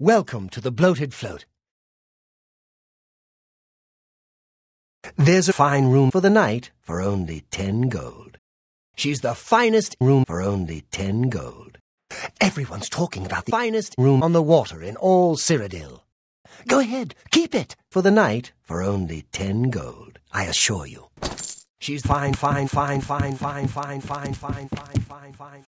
Welcome to the Bloated Float. There's a fine room for the night for only 10 gold. She's the finest room for only 10 gold. Everyone's talking about the finest room on the water in all Cyrodiil. Go ahead, keep it for the night for only 10 gold, I assure you. She's fine, fine, fine, fine, fine, fine, fine, fine, fine, fine, fine.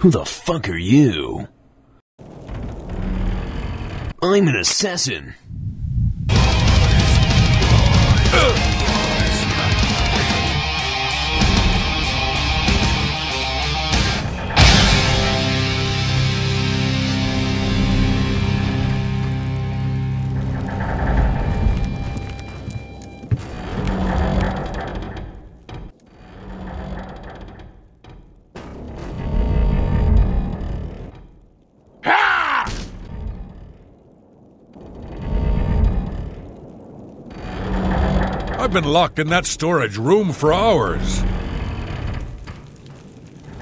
Who the fuck are you? I'm an assassin. I've been locked in that storage room for hours.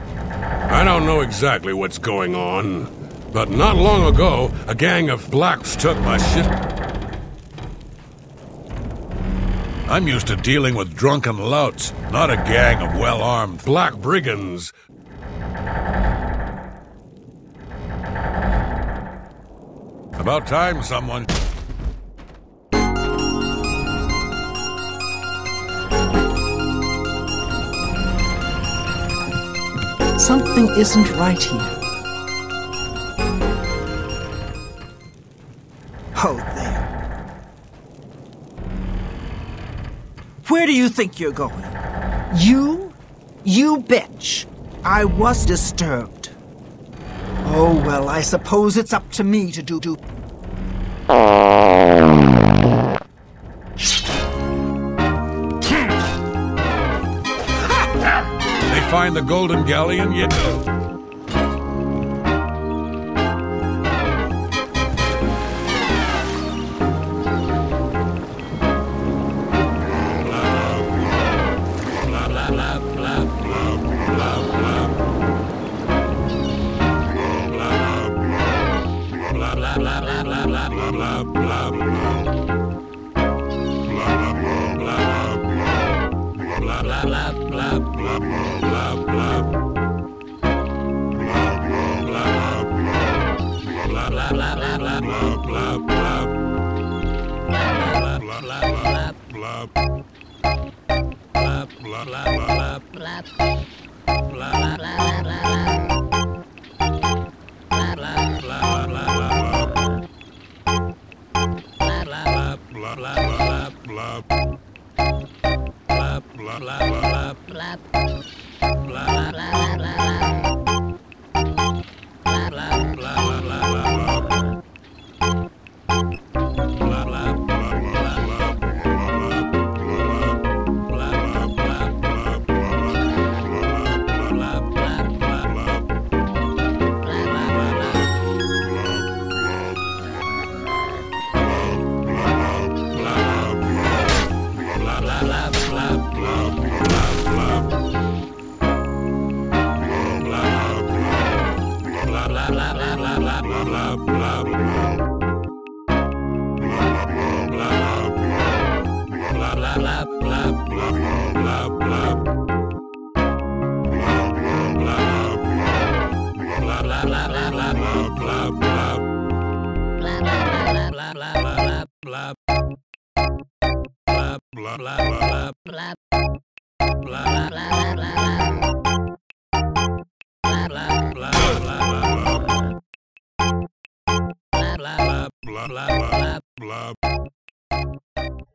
I don't know exactly what's going on, but not long ago, a gang of blacks took my ship. I'm used to dealing with drunken louts, not a gang of well-armed black brigands. About time someone... Something isn't right here. Hold there. Where do you think you're going? You? You bitch. I was disturbed. Oh, well, I suppose it's up to me to do. Find the golden galleon yet? blah blah blah blah blah blah blah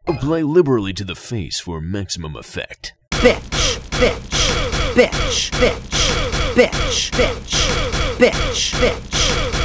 Apply liberally to the face for maximum effect. Bitch, bitch, bitch, bitch, bitch, bitch, bitch, bitch, bitch.